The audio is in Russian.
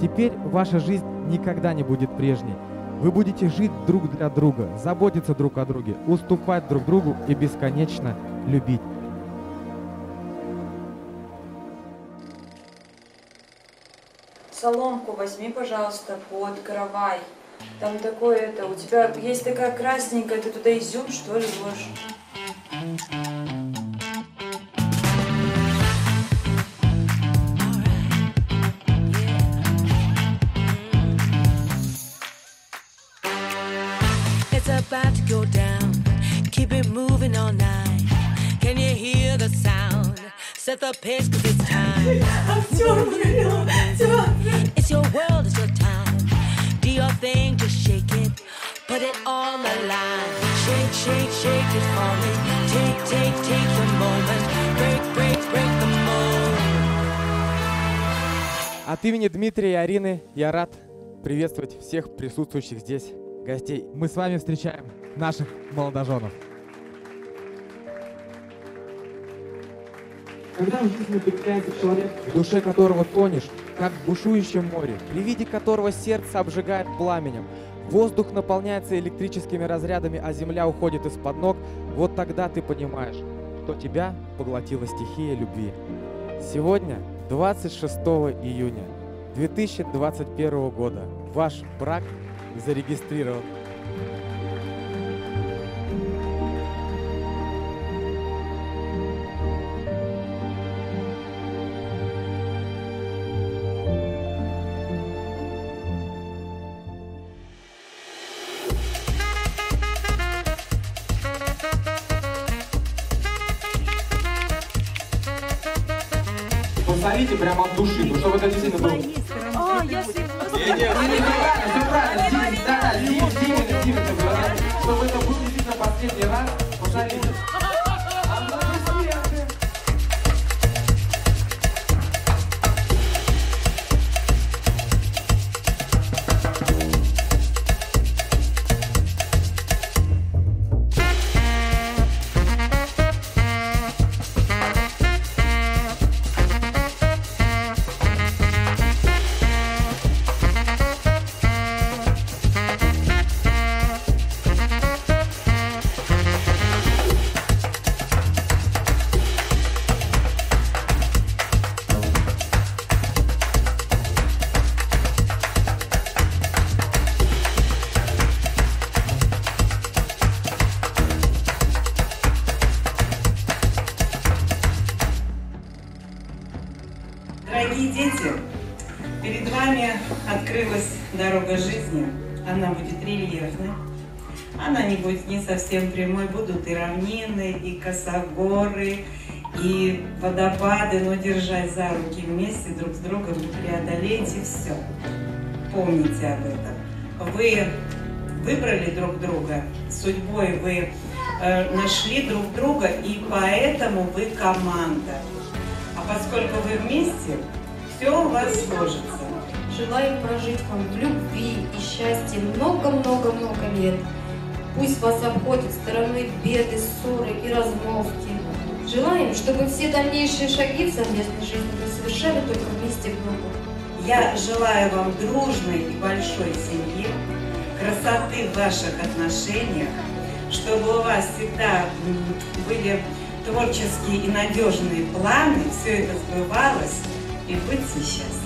Теперь ваша жизнь никогда не будет прежней. Вы будете жить друг для друга, заботиться друг о друге, уступать друг другу и бесконечно любить. Соломку возьми, пожалуйста, под каравай. Там такое, это, у тебя есть такая красненькая, ты туда изюм, что ли, ложишь? About to go down, keep it moving all night. Can you hear the sound? Set the pace cause it's time. It's your world, it's your time. Do your thing, just shake it. Put it on the line. Shake, shake, shake it for me. Take, take, take the moment. Break, break, break the mold. От имени Дмитрия и Арины я рад приветствовать всех присутствующих здесь гостей. Мы с вами встречаем наших молодоженов. Когда в жизни появляется человек, в душе которого тонешь, как в бушующем море, при виде которого сердце обжигает пламенем, воздух наполняется электрическими разрядами, а земля уходит из-под ног, вот тогда ты понимаешь, что тебя поглотила стихия любви. Сегодня, 26 июня 2021 года, ваш брак зарегистрирован. Посмотрите прямо от души, потому что вот это действительно было. А, я всегда... Нет, чтобы это был действительно последний раз, пошарите. Дорогие дети, перед вами открылась дорога жизни. Она будет рельефной, она не будет не совсем прямой. Будут и равнины, и косогоры, и водопады, но держать за руки вместе друг с другом, преодолейте все. Помните об этом. Вы выбрали друг друга, судьбой вы нашли друг друга, и поэтому вы команда. Поскольку вы вместе, все у вас сложится. Желаю прожить вам в любви и счастье много-много-много лет. Пусть вас обходят стороны беды, ссоры и размолвки. Желаем, чтобы все дальнейшие шаги в совместной жизни вы совершали только вместе в ногу. Я желаю вам дружной и большой семьи, красоты в ваших отношениях, чтобы у вас всегда были творческие и надежные планы, все это сбывалось, и будьте счастливы.